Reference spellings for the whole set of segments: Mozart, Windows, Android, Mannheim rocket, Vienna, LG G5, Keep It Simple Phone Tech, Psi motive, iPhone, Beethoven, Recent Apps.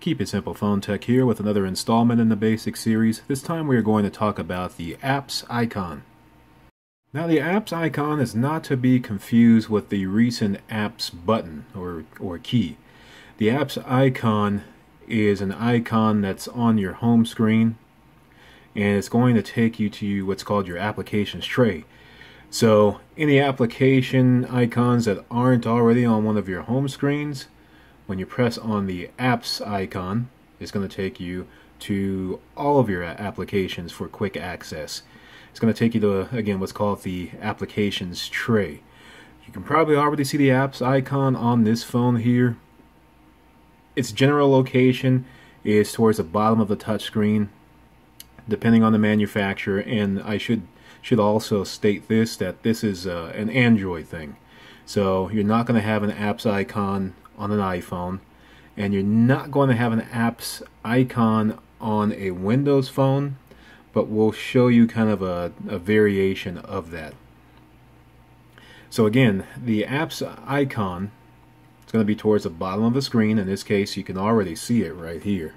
Keep It Simple Phone Tech here with another installment in the basic series. This time we are going to talk about the apps icon. Now the apps icon is not to be confused with the recent apps button or key. The apps icon is an icon that's on your home screen, and it's going to take you to what's called your applications tray. So any application icons that aren't already on one of your home screens, when you press on the apps icon, it's going to take you to all of your applications for quick access. It's going to take you to, again, what's called the applications tray. You can probably already see the apps icon on this phone here. Its general location is towards the bottom of the touchscreen, depending on the manufacturer. And I should also state this, that this is an Android thing. So you're not going to have an apps icon on an iPhone, and you're not going to have an apps icon on a Windows phone, but we'll show you kind of a variation of that. So again, the apps icon is going to be towards the bottom of the screen. In this case, you can already see it right here,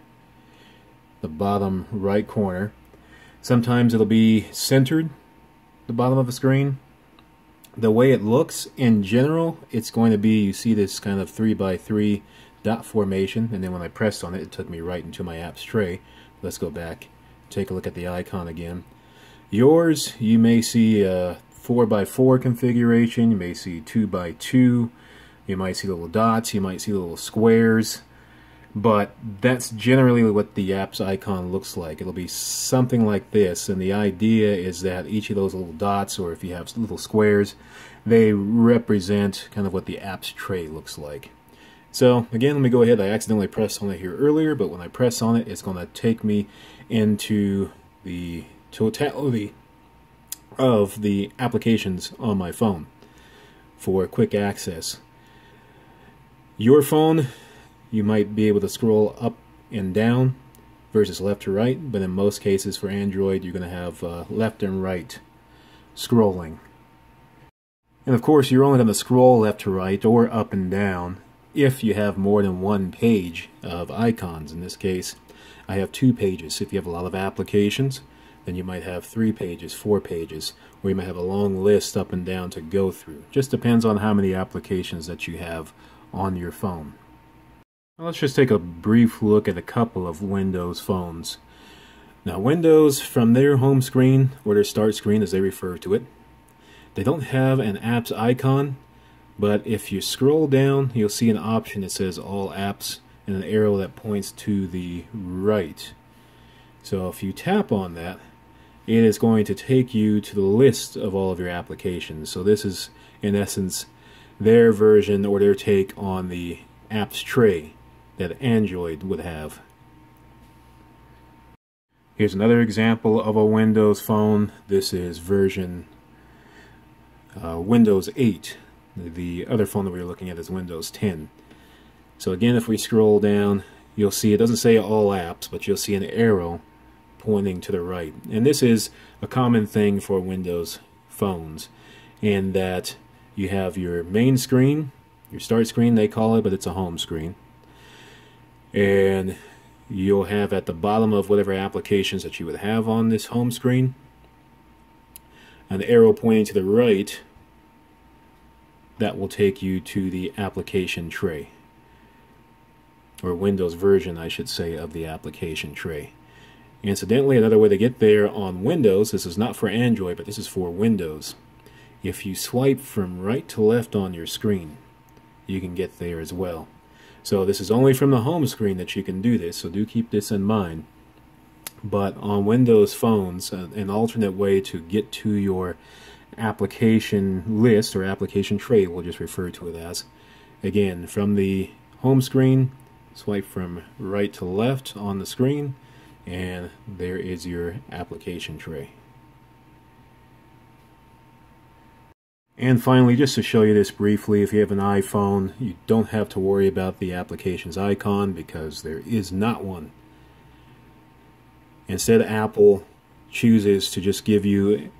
the bottom right corner. Sometimes it'll be centered, the bottom of the screen. The way it looks in general, it's going to be, you see this kind of 3x3 dot formation, and then when I pressed on it, it took me right into my apps tray. Let's go back, take a look at the icon again. Yours, you may see a 4x4 configuration, you may see 2x2, you might see little dots, you might see little squares, but that's generally what the apps icon looks like. It'll be something like this, and the idea is that each of those little dots, or if you have little squares, they represent kind of what the apps tray looks like. So again, let me go ahead. I accidentally pressed on it here earlier, but when I press on it, it's going to take me into the totality of the applications on my phone for quick access. Your phone, you might be able to scroll up and down versus left to right, but in most cases for Android, you're going to have left and right scrolling. And of course, you're only going to scroll left to right or up and down if you have more than one page of icons. In this case, I have 2 pages. If you have a lot of applications, then you might have 3 pages, 4 pages, or you might have a long list up and down to go through. Just depends on how many applications that you have on your phone. Let's just take a brief look at a couple of Windows phones. Now Windows, from their home screen, or their start screen as they refer to it, they don't have an apps icon, but if you scroll down, you'll see an option that says all apps and an arrow that points to the right. So if you tap on that, it is going to take you to the list of all of your applications. So this is, in essence, their version or their take on the apps tray that Android would have. Here's another example of a Windows phone. This is version Windows 8. The other phone that we were looking at is Windows 10. So again, if we scroll down, you'll see it doesn't say all apps, but you'll see an arrow pointing to the right. And this is a common thing for Windows phones, in that you have your main screen, your start screen they call it, but it's a home screen. And you'll have at the bottom of whatever applications that you would have on this home screen an arrow pointing to the right that will take you to the application tray, or Windows version, I should say, of the application tray. Incidentally, another way to get there on Windows, this is not for Android, but this is for Windows. If you swipe from right to left on your screen, you can get there as well. So this is only from the home screen that you can do this, so do keep this in mind. But on Windows phones, an alternate way to get to your application list or application tray, we'll just refer to it as, again, from the home screen, swipe from right to left on the screen, and there is your application tray. And finally, just to show you this briefly, if you have an iPhone, you don't have to worry about the applications icon because there is not one. Instead, Apple chooses to just give you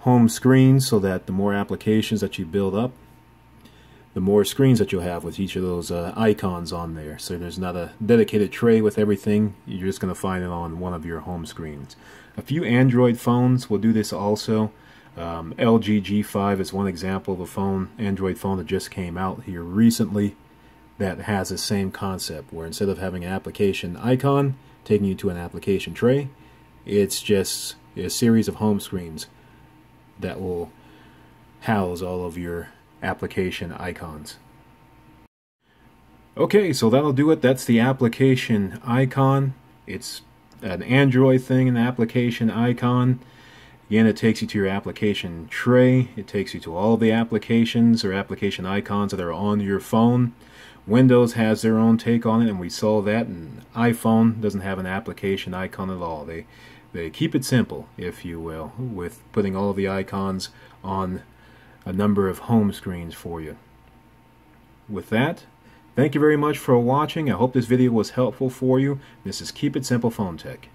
home screen so that the more applications that you build up, the more screens that you'll have with each of those icons on there. So there's not a dedicated tray with everything. You're just going to find it on one of your home screens. A few Android phones will do this also. LG G5 is one example of a phone, Android phone that just came out here recently, that has the same concept, where instead of having an application icon taking you to an application tray, it's just a series of home screens that will house all of your application icons. Okay, so that'll do it. That's the application icon. It's an Android thing, an application icon. Again, it takes you to your application tray. It takes you to all the applications or application icons that are on your phone. Windows has their own take on it, and we saw that, and iPhone doesn't have an application icon at all. They keep it simple, if you will, with putting all the icons on a number of home screens for you. With that, thank you very much for watching. I hope this video was helpful for you. This is Keep It Simple Phone Tech.